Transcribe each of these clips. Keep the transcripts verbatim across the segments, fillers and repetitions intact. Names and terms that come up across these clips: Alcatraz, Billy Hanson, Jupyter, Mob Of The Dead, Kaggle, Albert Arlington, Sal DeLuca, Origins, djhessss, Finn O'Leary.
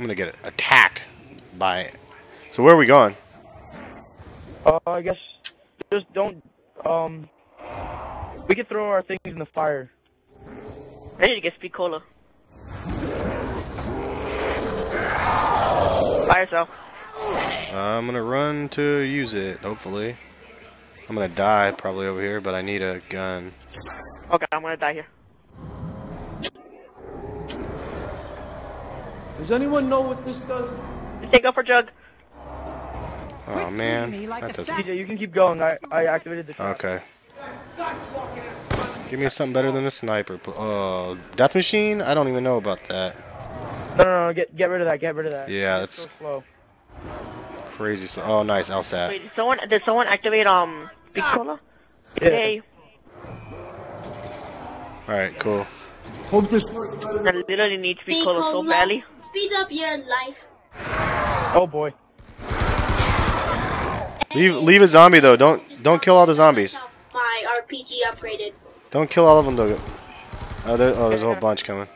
I'm gonna get attacked by it. So where are we going? Uh, I guess just don't. Um, we could throw our things in the fire. I need to get speed cola. By yourself. I'm gonna run to use it. Hopefully, I'm gonna die probably over here, but I need a gun. Okay, I'm gonna die here. Does anyone know what this does? Take up our jug. Oh man, that doesn't. D J, you can keep going. I I activated the. Truck. Okay. Give me something better than a sniper. Oh, death machine? I don't even know about that. No, no, no, get get rid of that. Get rid of that. Yeah, it's so slow. Crazy slow. Oh, nice, LSAT. Wait, did someone did someone activate um Big Cola? Yay. Yeah. All right, cool. Hope this works. I literally need to be colored so badly. Speed up your life. Oh boy. Leave leave a zombie though. Don't don't kill all the zombies. My R P G upgraded. Don't kill all of them though. Oh, there, oh there's a whole bunch coming.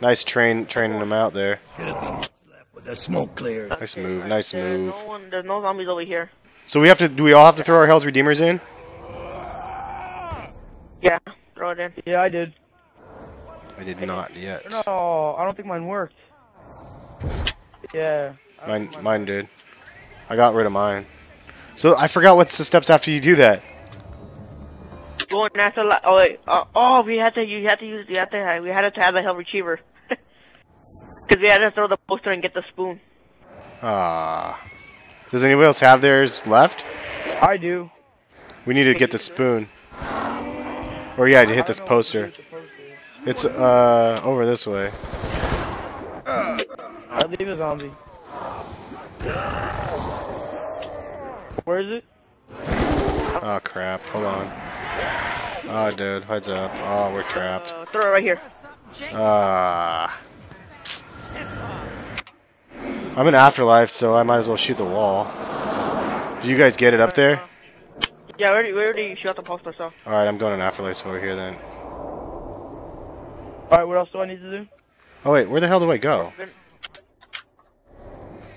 Nice train training them out there. The smoke cleared. Nice move. Nice move. There's no, one, there's no zombies over here. So we have to. Do we all have to throw our Hell's Redeemers in? Yeah. Throw it in. Yeah, I did. I did not yet. No, I don't think mine worked. Yeah. Mine, mine, mine did. I got rid of mine. So I forgot what's the steps after you do that. Going after, oh, wait, uh, oh, we had to, you had to use, you had to, we had to have the hell retriever, because we had to throw the poster and get the spoon. Ah. Uh, does anybody else have theirs left? I do. We need to get the spoon. Or yeah, to hit this poster. It's, uh, over this way. I leave a zombie. Where is it? Oh, crap. Hold on. Oh, dude. Heads up. Oh, we're trapped. Uh, throw it right here. Ah. Uh, I'm in Afterlife, so I might as well shoot the wall. Did you guys get it up there? Yeah, we already, we already shot the poster, so. Alright, I'm going in Afterlife over here then. Alright, what else do I need to do? Oh wait, where the hell do I go?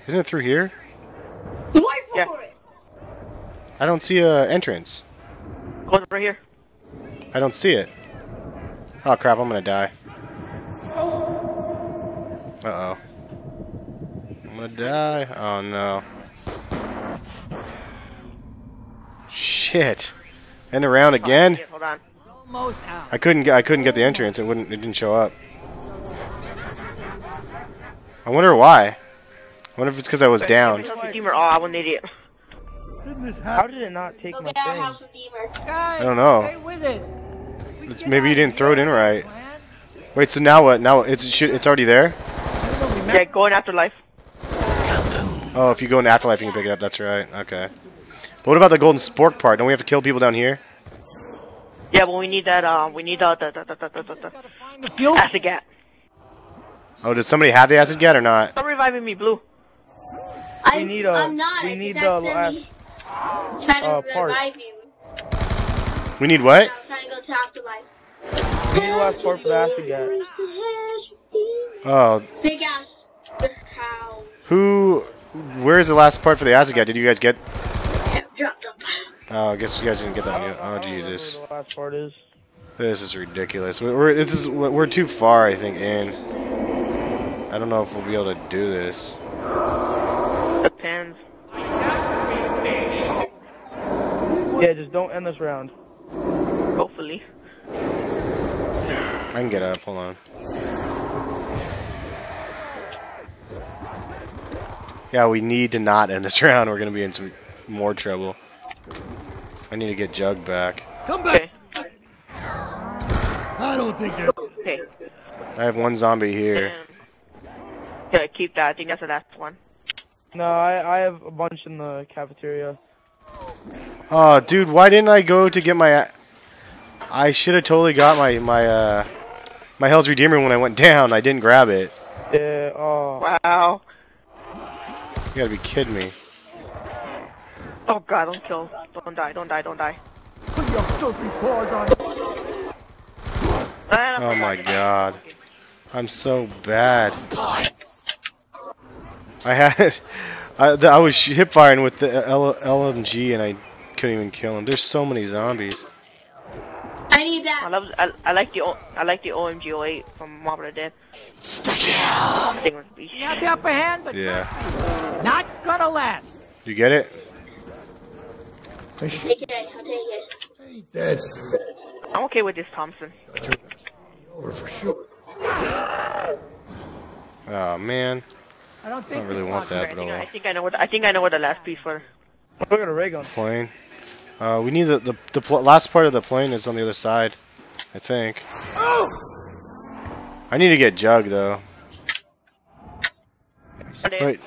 Isn't it through here? Wait for yeah. it! I don't see a entrance. Go right here. I don't see it. Oh crap, I'm gonna die. Uh-oh. I'm gonna die. Oh no. Shit. And around again? Oh, shit. Hold on. I couldn't get I couldn't get the entrance. It wouldn't it didn't show up. I wonder why. I wonder if it's because I was down. Oh, I'm an idiot. How did it not take my thing? I don't know. It's, maybe you didn't throw it in right. Wait, so now what? Now it's should, it's already there? Yeah, go in Afterlife. Oh, if you go in Afterlife, you can pick it up. That's right. Okay. But what about the golden spork part? Don't we have to kill people down here? Yeah, well, we need that, um, we need that, that, that, that, that, that, that, that. acid gat. Oh, did somebody have the acid gat or not? Stop reviving me, Blue. I, we need a, I'm not, we I need the last, trying to uh, part. Revive you. We need what? I'm trying to go to Afterlife. We need the last part for the acid gat. Oh. Big ass. Who, where is the last part for the acid gat? Did you guys get? Yeah, dropped up. Oh, I guess you guys didn't get that yet. Oh, Jesus. The last part is. This is ridiculous. We're, this is, we're too far, I think, in. I don't know if we'll be able to do this. Depends. Yeah, just don't end this round. Hopefully. I can get up. Hold on. Yeah, we need to not end this round. We're going to be in some more trouble. I need to get Jug back. Come back. Okay. I don't think that. Okay. I have one zombie here. Yeah, keep that. I think that's the last one. No, I I have a bunch in the cafeteria. Oh, dude, why didn't I go to get my? I should have totally got my my uh my Hell's Redeemer when I went down. I didn't grab it. Yeah. Oh. Wow. You gotta be kidding me. Oh god, don't kill. Don't die, don't die, don't die. Oh my god. I'm so bad. I had, I, I was hip firing with the L M G and I couldn't even kill him. There's so many zombies. I need that. I love. I, I like the. I like the O M G oh eight from Mob Of The Dead. You have the upper hand, but yeah, not gonna last. You get it? I'll take it. I'll take it. That's. I'm okay with this Thompson. Over for sure. Oh man. I don't think. I don't really want that, but I think I know what. I think I know what the last piece for. We're gonna rig on plane. Uh, we need the the, the pl last part of the plane is on the other side, I think. Oh! I need to get Jug though. Wait.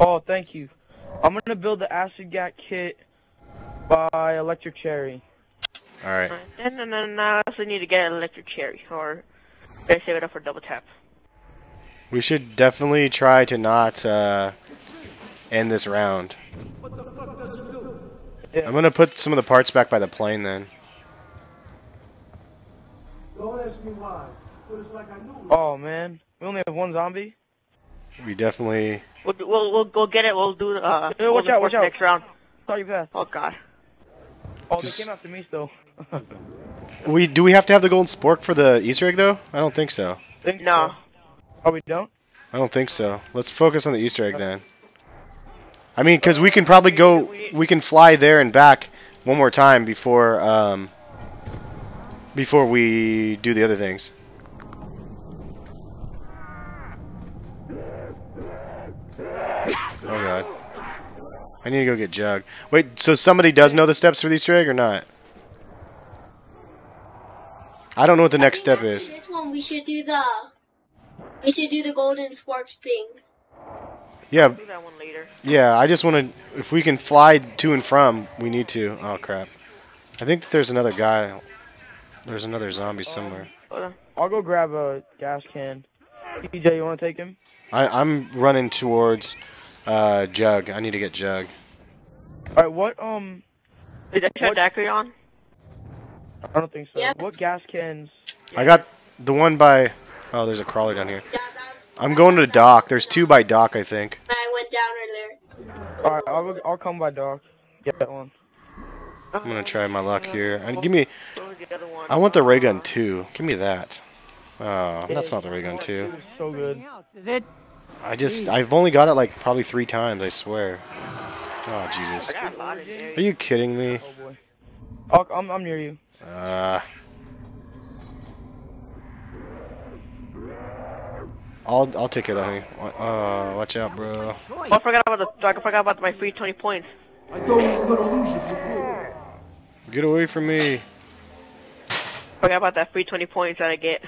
Oh, thank you. I'm gonna build the acid gat kit by Electric Cherry. All right. And then I also need to get an Electric Cherry, or better save it up for double tap. We should definitely try to not uh, end this round. What the fuck does it do? Yeah. I'm gonna put some of the parts back by the plane then. Don't ask me why. It's like I knew. Oh man, we only have one zombie. We definitely. We'll we'll we'll go get it. We'll do uh. Hey, watch out! Watch out! Next round. Sorry, pass. Oh god. Oh, just... they came after me still. we do we have to have the golden spork for the Easter egg though? I don't think so. Think no. So. Oh, we don't. I don't think so. Let's focus on the Easter egg then. I mean, because we can probably go, we can fly there and back one more time before, um, before we do the other things. Oh god. I need to go get Jug. Wait, so somebody does know the steps for the Easter egg or not? I don't know what the next step is. This one, we should do the, we should do the golden swarps thing. Yeah, do that one later. Yeah, I just want to, if we can fly to and from, we need to. Oh, crap. I think that there's another guy. There's another zombie somewhere. Um, I'll go grab a gas can. D J, you want to take him? I, I'm running towards uh, Jug. I need to get Jug. All right, what, um... Did I turn Daiquiri on? I don't think so. Yeah. What gas cans? I got the one by... Oh, there's a crawler down here. Yeah. I'm going to dock. There's two by dock, I think. I went down earlier. Alright, I'll, I'll come by dock. Get that one. I'm gonna try my luck here. And give me. I want the ray gun too. Give me that. Oh, that's not the ray gun too. So good. I just, I've only got it like probably three times. I swear. Oh Jesus. Are you kidding me? Oh, I'm, I'm near you. Uh. I'll I'll take care of that, honey. Uh, watch out, bro. Oh, I forgot about the I forgot about my free twenty points. I thought you were gonna lose it. Get away from me! Forgot about that free twenty points that I get.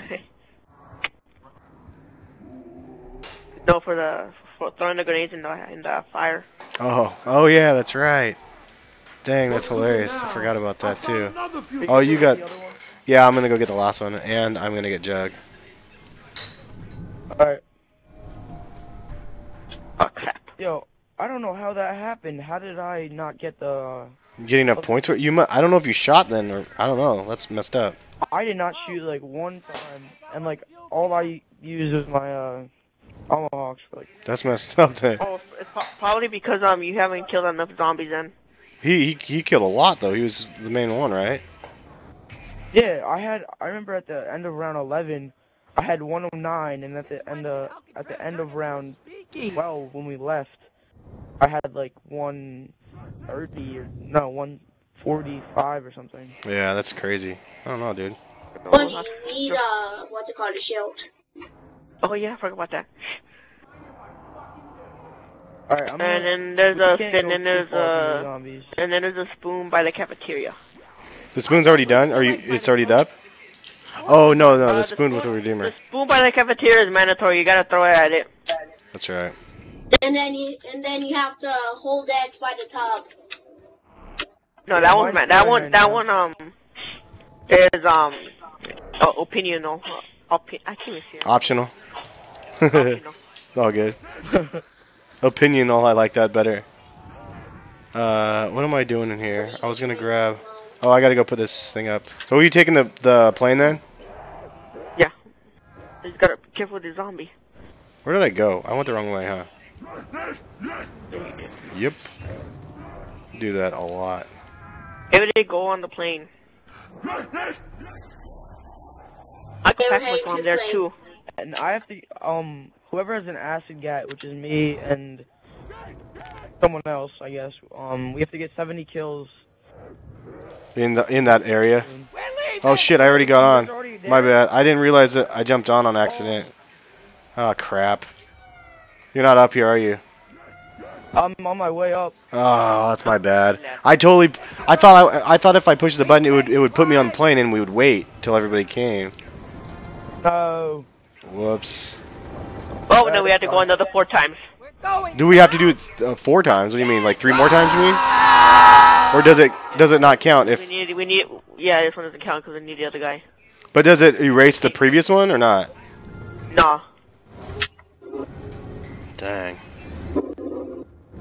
No, for the for throwing the grenades in the in the fire. Oh, oh yeah, that's right. Dang, that's hilarious. I forgot about that too. Oh, you got? Yeah, I'm gonna go get the last one, and I'm gonna get Jug. Alright. Oh crap. Yo, I don't know how that happened. How did I not get the... You're getting enough points for it? You mu I don't know if you shot then, or... I don't know. That's messed up. I did not shoot, like, one time. And, like, all I used was my, uh... Tomahawks, like... That's messed up then. Oh, it's probably because, um, you haven't killed enough zombies then. He, he, he killed a lot, though. He was the main one, right? Yeah, I had... I remember at the end of round eleven... I had one oh nine, and at the end of at the end of round twelve when we left, I had like one thirty or no one forty-five or something. Yeah, that's crazy. I don't know, dude. Well, you need uh, what's it called, a shield? Oh yeah, I forgot about that. All right, I'm gonna, and then there's a and then there's a the and then there's a spoon by the cafeteria. The spoon's already done. Are you? It's already up. Oh, no, no, the, uh, the spoon, spoon with the Redeemer. The spoon by the cafeteria is mandatory. You gotta throw it at it. That's right. And then you, and then you have to hold eggs by the tub. No, that one, that one, that one, um, is, um, uh, optional. Uh, opi I can't even see it. Optional. Optional. All good. Opinional, I like that better. Uh, what am I doing in here? I was gonna grab... Oh, I gotta go put this thing up. So, are you taking the the plane then? Yeah. Just gotta be careful with the zombie. Where did I go? I went the wrong way, huh? Yep. Do that a lot. Maybe they go on the plane. I go back with one there too. And I have to, um, whoever has an acid gat, which is me and someone else, I guess, um, we have to get seventy kills. In the in that area? Oh shit, I already got on. My bad. I didn't realize that I jumped on on accident. Oh crap. You're not up here, are you? I'm on my way up. Oh, that's my bad. I totally, I thought I, I thought if I pushed the button, it would it would put me on the plane, and we would wait till everybody came. No. Whoops. Oh no, we have to go another four times. We're going. Do we have to do it uh, four times? What do you mean, like three more times? You mean? Or does it does it not count if? We need we need yeah, this one doesn't count because we need the other guy. But does it erase the previous one or not? Nah. Dang.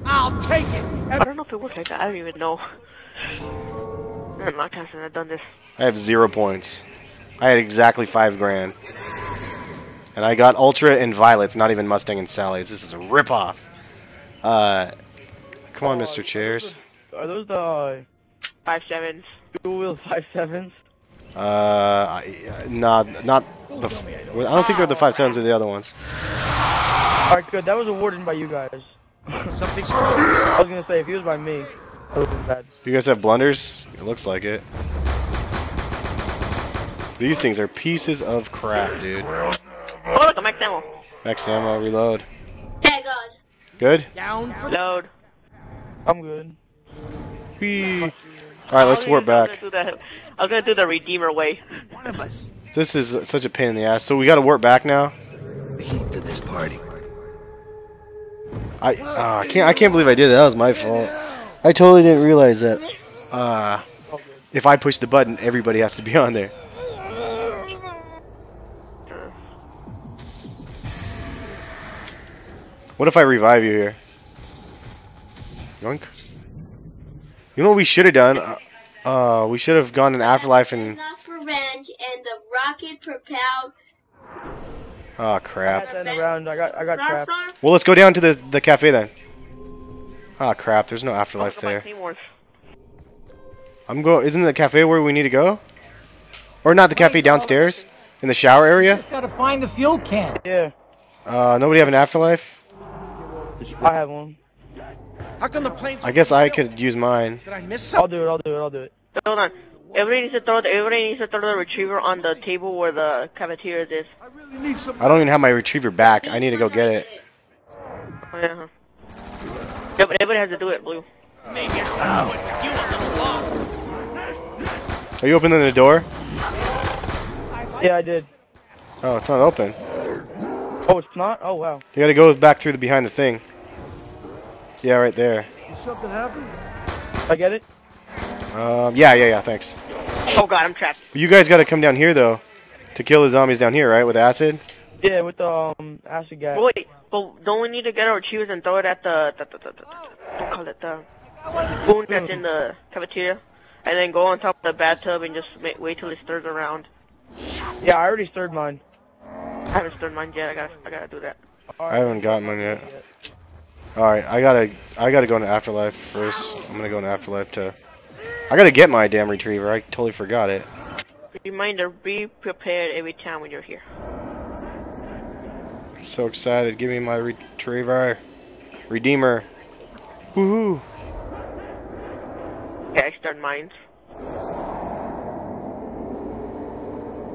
I'll take it. I don't know if it works like that. I don't even know. I'm not casting. I've done this. I have zero points. I had exactly five grand, and I got Ultra and Violets, not even Mustang and Sally's. This is a ripoff. Uh, come on, uh, Mister Chairs. Are those the uh, five sevens? Dual wheel five sevens? Uh, not not the. F I don't think they're the five sevens or the other ones. All right, good. That was awarded by you guys. Something's I was gonna say if he was by me, I would have been bad. You guys have blunders? It looks like it. These things are pieces of crap, dude. Oh look, I'm max ammo. Max ammo, reload. Yeah, good. Good? Down for load. I'm good. Alright, let's warp back. I was gonna do the Redeemer way. One of us. This is such a pain in the ass. So we gotta warp back now. The heat to this party. I uh, I can't I can't believe I did that. That was my fault. I totally didn't realize that. Uh, if I push the button, everybody has to be on there. What if I revive you here? Yoink. You know what we should have done? Uh, uh, we should have gone in Afterlife and. Revenge and the rocket propelled. Oh crap. I got, I got, I got crap. Well, let's go down to the, the cafe then. Oh crap, there's no Afterlife there. I'm go isn't the cafe where we need to go? Or not the cafe downstairs? In the shower area? Gotta find the fuel can. Yeah. Uh nobody have an Afterlife? I have one. How come the planes I guess I could use mine. Did I miss something? I'll do it, I'll do it, I'll do it. Hold on. Everybody needs to throw the, everybody needs to throw the retriever on the table where the cafeteria is. I, really need I don't even have my retriever back. I need to go get it. Oh, yeah. Yeah, but everybody has to do it, Blue. Oh. Are you opening the door? Yeah, I did. Oh, it's not open. Oh, it's not? Oh, wow. You gotta go back through the behind the thing. Yeah, right there. Did something happen? I get it? Um, yeah, yeah, yeah, thanks. Oh god, I'm trapped. You guys gotta come down here, though, to kill the zombies down here, right, with acid? Yeah, with the um, acid gas. But wait, but don't we need to get our chews and throw it at the... the, the, the, the don't call it the... spoon that's in the cafeteria, and then go on top of the bathtub and just make, wait till it stirs around. Yeah, I already stirred mine. I haven't stirred mine yet, I gotta, I gotta do that. I haven't gotten mine yet. Alright, I gotta, I gotta go into Afterlife first. I'm gonna go into Afterlife to... I gotta get my damn retriever, I totally forgot it. Reminder, be prepared every time when you're here. I'm so excited, give me my retriever. Redeemer. Woohoo! Okay, I start mines.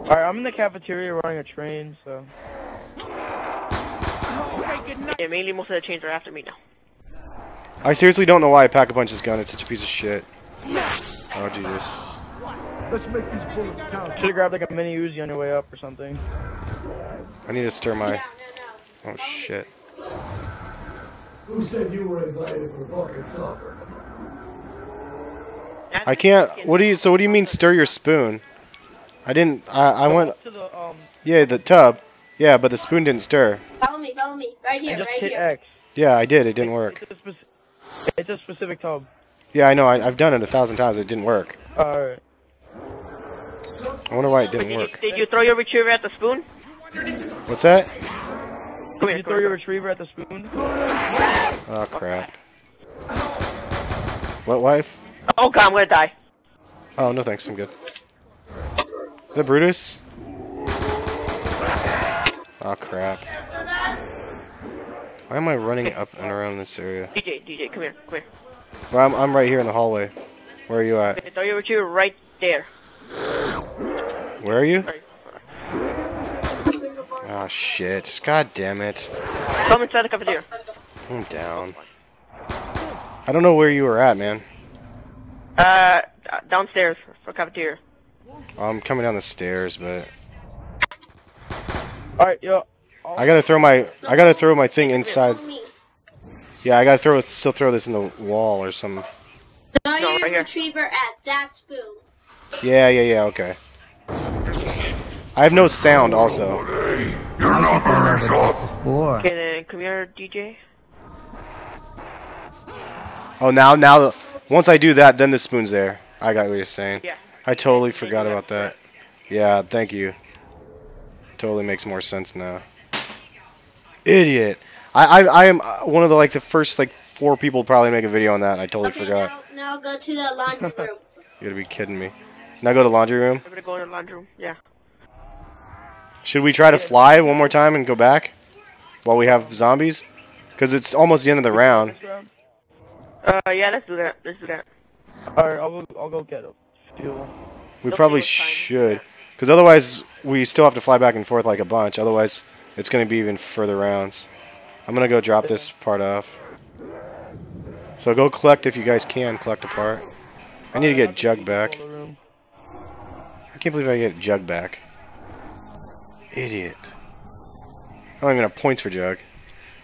Alright, I'm in the cafeteria running a train, so... Yeah, mainly most of the trains are after me now. I seriously don't know why I pack a bunch of this gun, it's such a piece of shit. Oh Jesus! Let's make these bullets count. Should have grabbed like a mini Uzi on your way up or something. I need to stir my. Yeah, no, no. Oh shit! Who said you were invited for fucking supper? I can't. What do you? So what do you mean stir your spoon? I didn't. I I went. Yeah, the tub. Yeah, but the spoon didn't stir. Follow me, follow me, right here, right here. Yeah, I did. It didn't work. It's a specific tub. Yeah, I know. I, I've done it a thousand times. It didn't work. Alright. I wonder why it didn't did work. You, did you throw your retriever at the spoon? What's that? Wait, you throw your retriever at the spoon? Oh crap. What wife? Oh god, I'm gonna die. Oh no thanks, I'm good. Is that Brutus? Oh crap. Why am I running up and around this area? D J, D J, come here, come here. Well, I'm, I'm right here in the hallway. Where are you at? Throw your retriever right there. Where are you? Oh shit, god damn it. Come inside the cafeteria. I'm down. I don't know where you were at, man. Uh, downstairs for cafeteria. I'm coming down the stairs, but... Alright, yo. I gotta throw my, I gotta throw my thing inside. Yeah, I gotta throw, still throw this in the wall or something. Throw your retriever at that spoon. Yeah, yeah, yeah, okay. I have no sound also. Your number is up! Okay then, come here, D J. Oh, now, now, once I do that, then the spoon's there. I got what you're saying. Yeah. I totally forgot about that. Yeah, thank you. Totally makes more sense now. Idiot. I, I, I am one of the, like, the first, like, four people probably make a video on that, and I totally okay, forgot. Now, now go to the laundry room. You gotta be kidding me. Now go to laundry room? I'm gonna go to the laundry room, yeah. Should we try to fly one more time and go back? While we have zombies? Because it's almost the end of the round. Uh, yeah, let's do that. Let's do that. Alright, I'll, I'll go get them. We probably should. Because otherwise, we still have to fly back and forth like a bunch. Otherwise, it's going to be even further rounds. I'm going to go drop this part off. So go collect if you guys can collect a part. I need to get Jug back. I can't believe I get Jug back. Idiot. I don't even have points for Jug.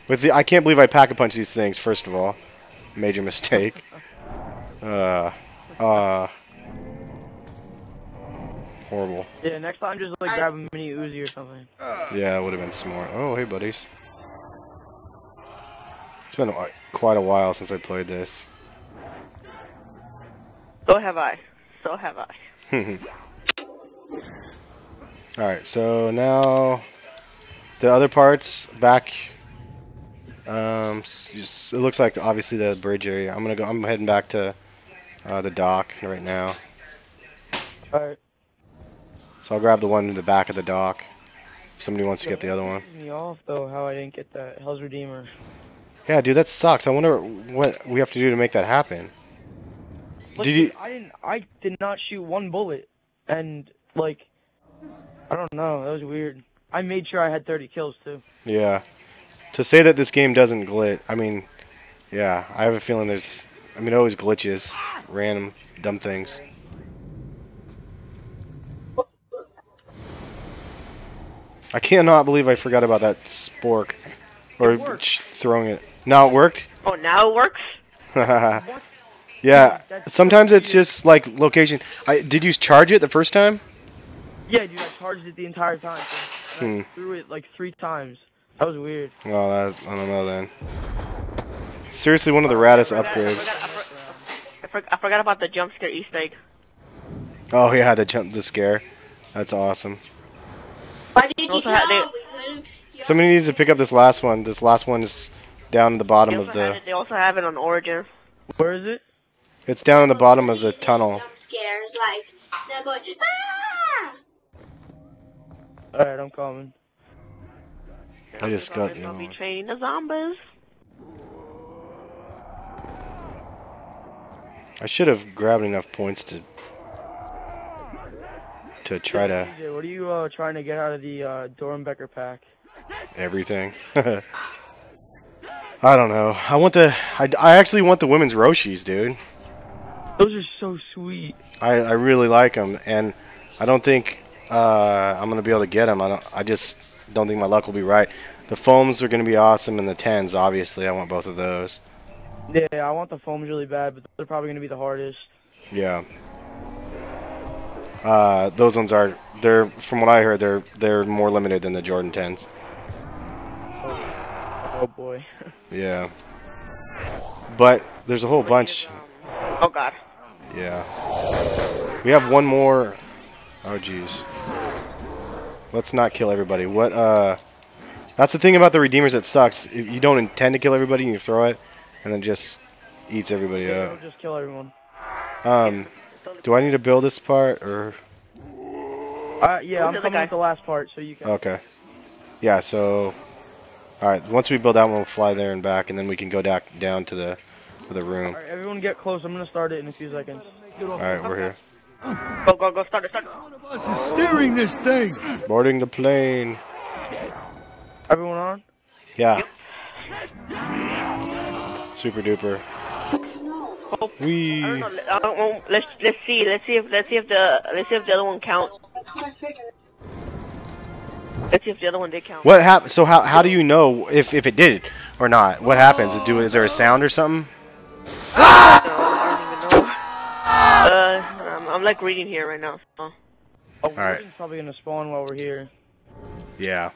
With the, I can't believe I pack-a-punch these things, first of all. Major mistake. Uh, uh. Horrible. Yeah, next time just like grab a mini Uzi or something. Yeah, it would have been smart. Oh, hey buddies. It's been a, quite a while since I played this. So have I. So have I. Alright, so now the other parts back. Um, just, it looks like obviously the bridge area. I'm gonna go. I'm heading back to uh, the dock right now. All right. So I'll grab the one in the back of the dock. If somebody wants to get the other one. Me off though, how I didn't get that Hell's Redeemer. Yeah, dude, that sucks. I wonder what we have to do to make that happen. Look, did you? I didn't. I did not shoot one bullet, and like, I don't know. That was weird. I made sure I had thirty kills too. Yeah. To say that this game doesn't glitch, I mean, yeah, I have a feeling there's, I mean, it always glitches, random, dumb things. I cannot believe I forgot about that spork, or throwing it. Now it worked? Oh, now it works? Yeah, sometimes it's just, like, location. I did you charge it the first time? Yeah, dude, I charged it the entire time. So I hmm. threw it, like, three times. That was weird. Oh, that, I don't know then. Seriously, one of the raddest upgrades. I forgot, I forgot about the jump scare Easter egg. Oh yeah, the jump, the scare. That's awesome. Why did you tell? Somebody needs to pick up this last one. This last one is down at the bottom of the. They also have it on Origins. Where is it? It's down at the bottom of the tunnel. Jump scares like they're going. Ah! All right, I'm coming. I just got the I'll be training the zombies. I should have grabbed enough points to to try to. What are you uh, trying to get out of the uh, Dornbecker pack? Everything. I don't know. I want the. I, I actually want the women's Roshis, dude. Those are so sweet. I I really like them, and I don't think uh, I'm gonna be able to get them. I don't. I just. Don't think my luck will be right. The foams are going to be awesome, and the tens, obviously. I want both of those. Yeah, I want the foams really bad, but they're probably going to be the hardest. Yeah. Uh, those ones are, they're from what I heard, they're they're more limited than the Jordan tens. Oh, oh boy. Yeah. But there's a whole bunch. Oh, God. Yeah. We have one more. Oh, jeez. Let's not kill everybody. What, uh, That's the thing about the Redeemers that sucks. You don't intend to kill everybody, you throw it, and then just eats everybody yeah, up. Just kill everyone. Um, do I need to build this part, or...? Uh, yeah, I'm coming at the last part, so you can... Okay. Yeah, so... Alright, once we build that one, we'll fly there and back, and then we can go da down to the, to the room. Alright, everyone get close. I'm going to start it in a few seconds. Alright, we're here. Go, go, go, start it, start it. One of us is steering this thing! Boarding the plane. Everyone on? Yeah. Yep. Super duper. We. I don't know. I don't know. Let's let's see. Let's see if let's see if the let's see if the other one count. Let's see if the other one did count. What happened? So how how do you know if if it did or not? What happens? Do is there a sound or something? No, I don't even know. Uh, I'm, I'm like reading here right now. So. Oh, all right. Probably gonna spawn while we're here. Yeah.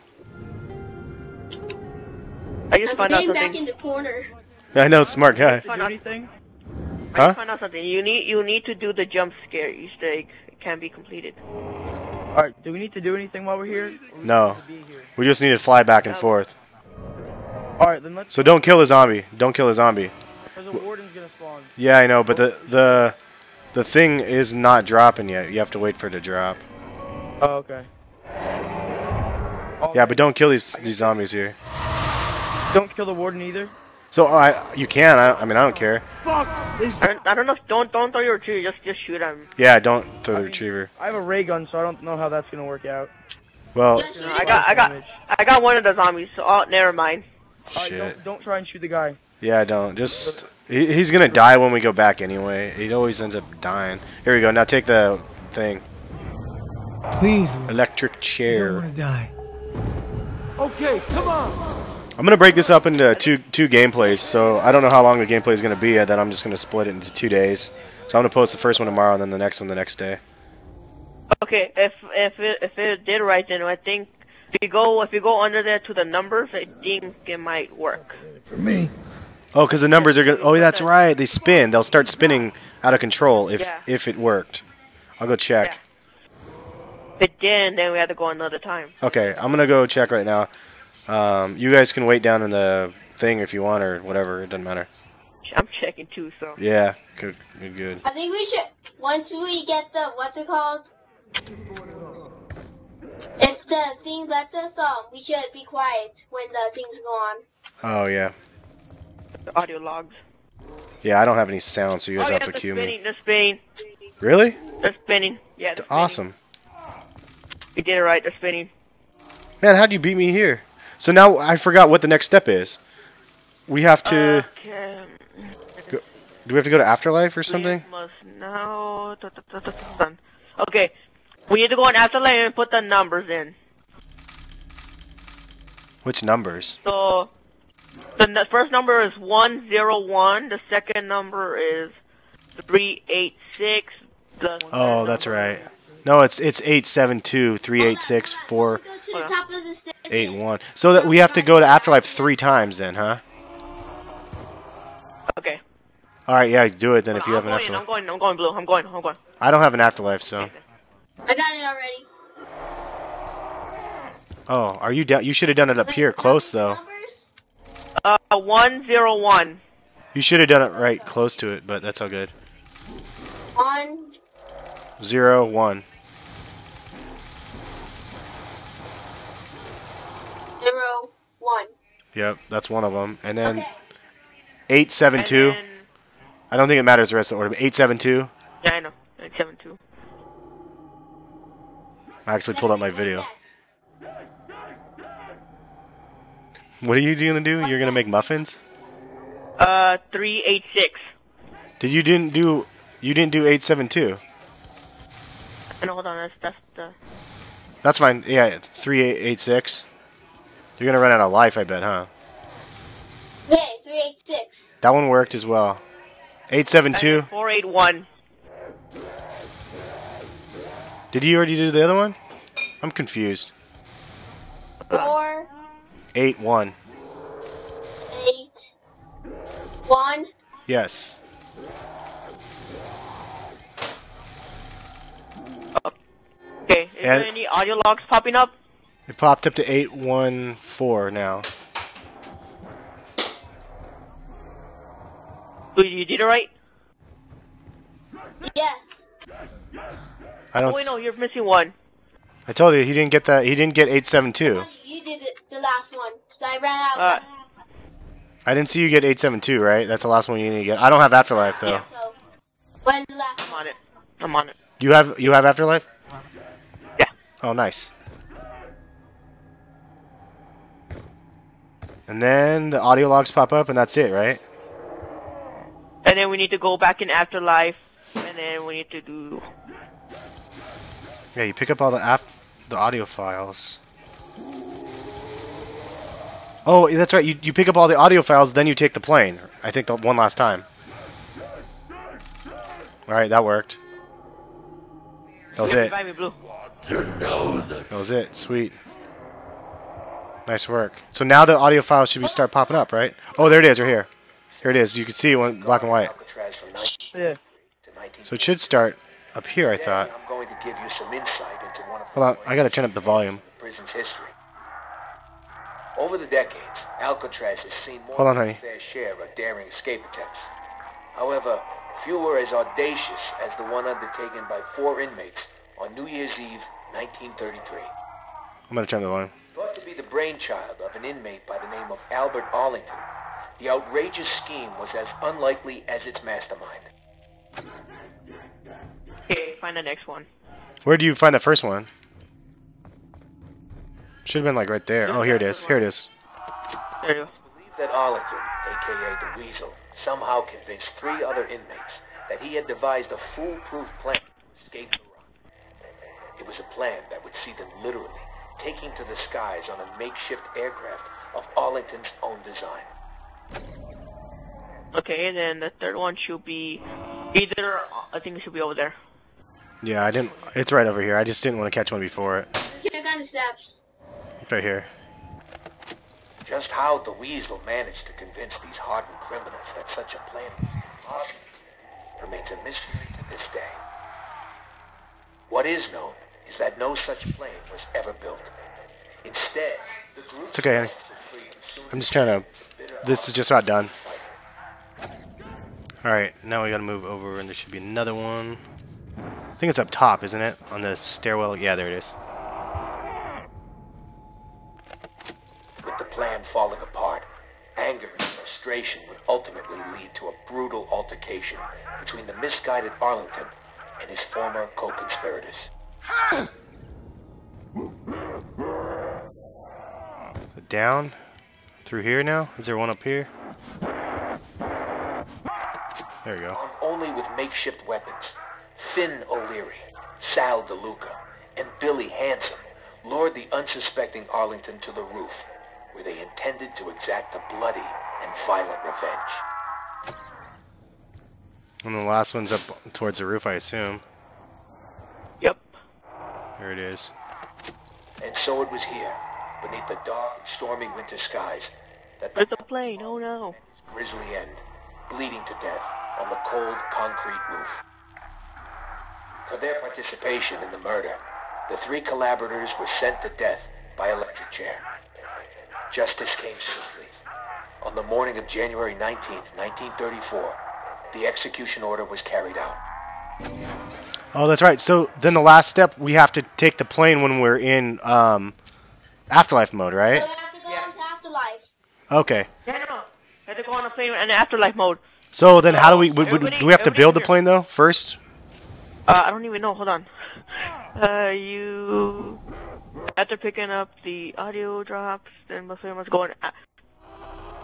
I just I'm found out something. Back in the corner. I know, smart guy. I just huh? found out something. You need, you need to do the jump scare. Easter egg can be completed. All right. Do we need to do anything while we're here? No. We, here? we just need to fly back and forth. All right. Then let's. So don't kill a zombie. Don't kill a zombie. Because the warden's gonna spawn. Yeah, I know, but the the the thing is not dropping yet. You have to wait for it to drop. Oh, okay. Yeah, but don't kill these these zombies here. Don't kill the warden either. So I, uh, you can. I, I mean, I don't care. Fuck! I, I don't know. Don't, don't throw your retriever. Just, just shoot him. Yeah, don't throw the retriever. I have a ray gun, so I don't know how that's gonna work out. Well, you know, I got, I got, I got one of the zombies. So oh, never mind. Shit. Right, don't, don't try and shoot the guy. Yeah, don't. Just he, he's gonna die when we go back anyway. He always ends up dying. Here we go. Now take the thing. Please. Electric chair. I don't wanna die. Okay, come on. I'm going to break this up into two two gameplays, so I don't know how long the gameplay is going to be, and then I'm just going to split it into two days. So I'm going to post the first one tomorrow, and then the next one the next day. Okay, if if it, if it did right, then I think if you go if you go under there to the numbers, I think it might work. For me. Oh, because the numbers are going to... Oh, that's right. They spin. They'll start spinning out of control if, yeah. if it worked. I'll go check. Yeah. If it didn't, then we have to go another time. Okay, I'm going to go check right now. Um, you guys can wait down in the thing if you want or whatever. It doesn't matter. I'm checking too, so. Yeah, good, good, good. I think we should, once we get the, what's it called? If the thing lets us on, we should be quiet when the thing's gone. Oh, yeah. The audio logs. Yeah, I don't have any sound, so you guys oh, have yeah, to cue spinning, me. They're spinning, they're spinning. Really? They're spinning, yeah. They're awesome. Spinning. You did it right, they're spinning. Man, how'd you beat me here? So now I forgot what the next step is. We have to. Okay. Go, do we have to go to afterlife or something? We must know. Okay, we need to go on afterlife and put the numbers in. Which numbers? So the first number is one zero one. The second number is three eight six. The oh, that's right. No, it's it's eight seven two three eight six four. Eight one. So that we have to go to afterlife three times then, huh? Okay. All right, yeah, do it then if you have an afterlife. I'm going, I'm going blue. I'm going, I'm going. I don't have an afterlife, so. I got it already. Oh, are you down? You should have done it up here, close though. Uh, one zero one. You should have done it right close to it, but that's all good. One. Zero one. Zero, one. Yep, that's one of them. And then okay. eight, seven, and two. Then I don't think it matters the rest of the order, but eight, seven, two. Yeah, I know. Eight, seven, two. I actually pulled up my video. What are you gonna do? You're gonna make muffins? Uh, three, eight, six. Did you didn't do? You didn't do eight, seven, two. No, hold on. That's that's the. That's fine. Yeah, it's three, eight, eight, six. You're gonna run out of life, I bet, huh? Yeah, three eight six. That one worked as well. Eight seven two. Four eight one. Did you already do the other one? I'm confused. Four. Eight one. Eight. One. Yes. Okay. Is and there any audio logs popping up? It popped up to eight one four now. You did it right? Yes. I don't. Oh, wait, no, you're missing one. I told you he didn't get that. He didn't get eight seven two. You did it, the last one, because I ran out. Uh, I didn't see you get eight seven two, right? That's the last one you need to get. I don't have Afterlife though. Yeah, so when's the last one? I'm on it. I'm on it. You have you have Afterlife? Yeah. Oh, nice. And then the audio logs pop up, and that's it, right? And then we need to go back in Afterlife, and then we need to do. Yeah, you pick up all the app, the audio files. Oh, that's right. You you pick up all the audio files, then you take the plane. I think the one last time. All right, that worked. That was it. That was it. Sweet. Nice work. So now the audio files should be start popping up, right? Oh, there it is, right here. Here it is. You can see it went black and white. Yeah. So it should start up here, I thought. I'm going to give you some insight into one of Hold on, I gotta turn up the volume. Prison's history. Over the decades, Alcatraz has seen more Hold on, than its fair share of daring escape attempts. However, few were as audacious as the one undertaken by four inmates on New Year's Eve, nineteen thirty-three. I'm gonna turn the volume. Thought to be the brainchild of an inmate by the name of Albert Arlington. The outrageous scheme was as unlikely as its mastermind. Okay, find the next one. Where do you find the first one? Should have been like right there. Oh, here it is. Here it is. There you go. Believe that Arlington, a k a. the Weasel, somehow convinced three other inmates that he had devised a foolproof plan to escape the rock. It was a plan that would see them literally taking to the skies on a makeshift aircraft of Arlington's own design. Okay, and then the third one should be either. I think it should be over there. Yeah, I didn't. It's right over here. I just didn't want to catch one before it. Check on the steps. Right here. Just how the Weasel managed to convince these hardened criminals that such a plan was possible remains a mystery to this day. What is known is that no such plane was ever built. Instead, the group. It's okay, honey. I'm just trying to. This is just about done. Alright, now we gotta move over and there should be another one. I think it's up top, isn't it? On the stairwell? Yeah, there it is. With the plan falling apart, anger and frustration would ultimately lead to a brutal altercation between the misguided Arlington and his former co-conspirators. So down? Through here now? Is there one up here? There you go. Armed only with makeshift weapons, Finn O'Leary, Sal DeLuca, and Billy Hanson lured the unsuspecting Arlington to the roof, where they intended to exact a bloody and violent revenge. And the last one's up towards the roof, I assume. Yep. There it is. And so it was here, beneath the dark, stormy winter skies, that the, the plane, oh no, grisly end, bleeding to death on the cold concrete roof. For their participation in the murder, the three collaborators were sent to death by electric chair. Justice came swiftly. On the morning of January nineteenth, nineteen thirty-four, the execution order was carried out. Oh, that's right. So then the last step, we have to take the plane when we're in um, Afterlife mode, right? So we have to go into Afterlife. Okay. Yeah, no, I have to go on a plane in Afterlife mode. So then how do we... Would, would, do we have to build the plane, though, first? Uh, I don't even know. Hold on. Uh, you... After picking up the audio drops, then the player must go in...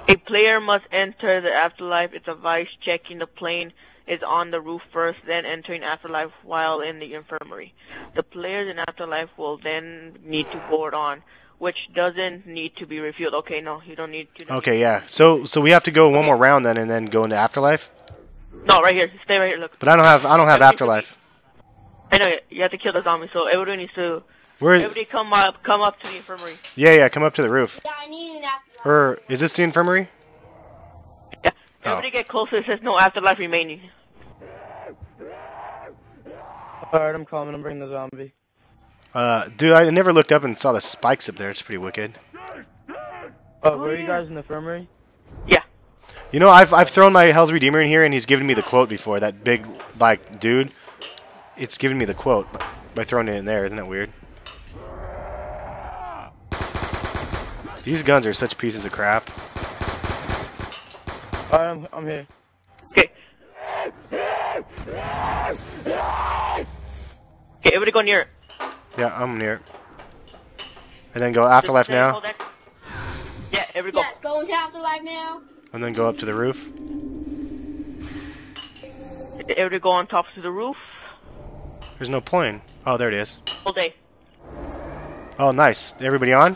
A player must enter the Afterlife. It's a vice checking the plane is on the roof first, then entering Afterlife while in the infirmary. The players in Afterlife will then need to board on, which doesn't need to be refueled. Okay, no, you don't need to. Okay, yeah. So, so we have to go one more round then, and then go into Afterlife. No, right here. Stay right here. Look. But I don't have. I don't have Afterlife. I know you have to kill the zombie, so everybody needs to. Where? Everybody come up. Come up to the infirmary. Yeah, yeah. Come up to the roof. Yeah, I need an Afterlife. Or is this the infirmary? Yeah. Everybody oh. get closer. It says no Afterlife remaining. All right, I'm coming. I'm bringing the zombie. Uh, dude, I never looked up and saw the spikes up there. It's pretty wicked. Uh, were you guys in the infirmary? Yeah. You know, I've I've thrown my Hell's Redeemer in here, and he's given me the quote before. That big, like, dude. It's given me the quote by throwing it in there. Isn't that weird? These guns are such pieces of crap. I'm, I'm here. Okay. Okay, everybody go near it. Yeah, I'm near it. And then go afterlife now. Yeah, everybody go. Yes, go into afterlife now. And then go up to the roof. Everybody go on top to the roof. There's no plane. Oh, there it is. All day. Oh, nice. Everybody on?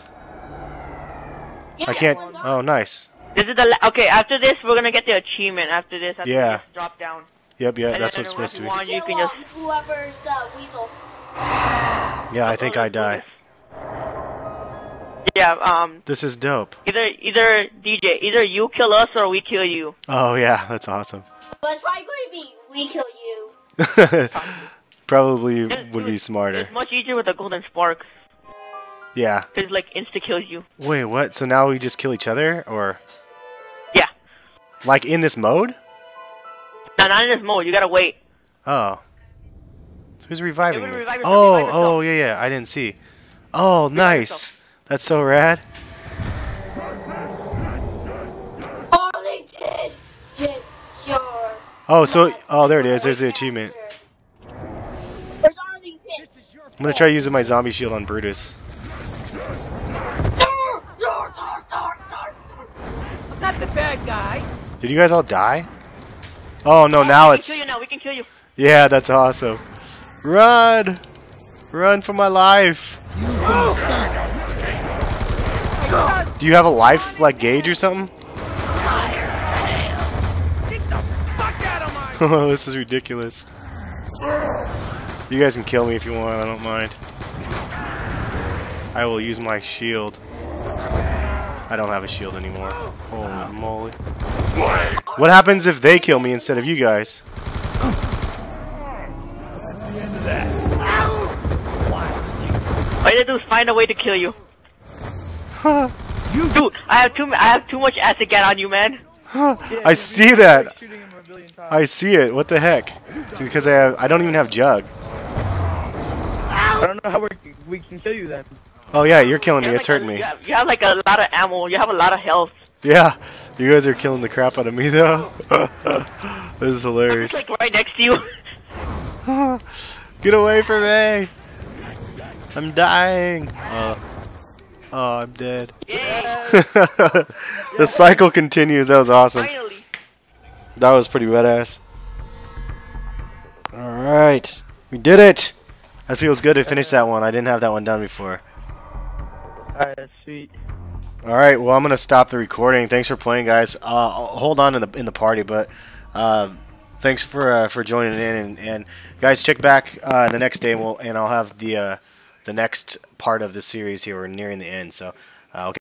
Yeah, I can't. Oh, nice. This is the okay. After this, we're gonna get the achievement. After this, after yeah. This, drop down. Yep, yeah, and that's what's supposed to be. One, you can just... Whoever's the weasel. Yeah, I think I die. Yeah. Um. This is dope. Either, either D J, either you kill us or we kill you. Oh yeah, that's awesome. But it's probably going to be we kill you. Probably it's, would be smarter. It's much easier with the golden spark. Yeah. Because, like, insta kills you. Wait, what? So now we just kill each other, or? Yeah. Like, in this mode? No, not in this mode. You gotta wait. Oh. Who's reviving me? Revive oh, revive oh, yeah, yeah. I didn't see. Oh, revive nice. Yourself. That's so rad. Oh, so, oh, there it is. There's the achievement. I'm gonna try using my zombie shield on Brutus. Not the bad guy. Did you guys all die? Oh no! Oh, now we it's. Can kill you now. We can kill you. Yeah, that's awesome. Run, run for my life. Oh. Do you have a life like gauge or something? Oh, this is ridiculous. You guys can kill me if you want. I don't mind. I will use my shield. I don't have a shield anymore. Holy moly. What happens if they kill me instead of you guys? That's the end of that. All you do is find a way to kill you. Dude, I have too I have too much acid gas on you, man. I see that. I see it. What the heck? It's because I have, I don't even have Jug. I don't know how we're, we can kill you then. Oh yeah, you're killing me. It's hurting me. You have, you have like a lot of ammo. You have a lot of health. Yeah, you guys are killing the crap out of me though. This is hilarious. I'm just, like, right next to you. Get away from me! I'm dying. Uh, oh, I'm dead. Yeah. The cycle continues. That was awesome. Finally. That was pretty badass. All right, we did it. That feels good to finish that one. I didn't have that one done before. Alright, that's sweet. Alright, well, I'm going to stop the recording. Thanks for playing, guys. Uh, I'll hold on in the, in the party, but uh, thanks for uh, for joining in. And, and guys, check back uh, the next day, and, we'll, and I'll have the, uh, the next part of the series here. We're nearing the end, so uh, okay.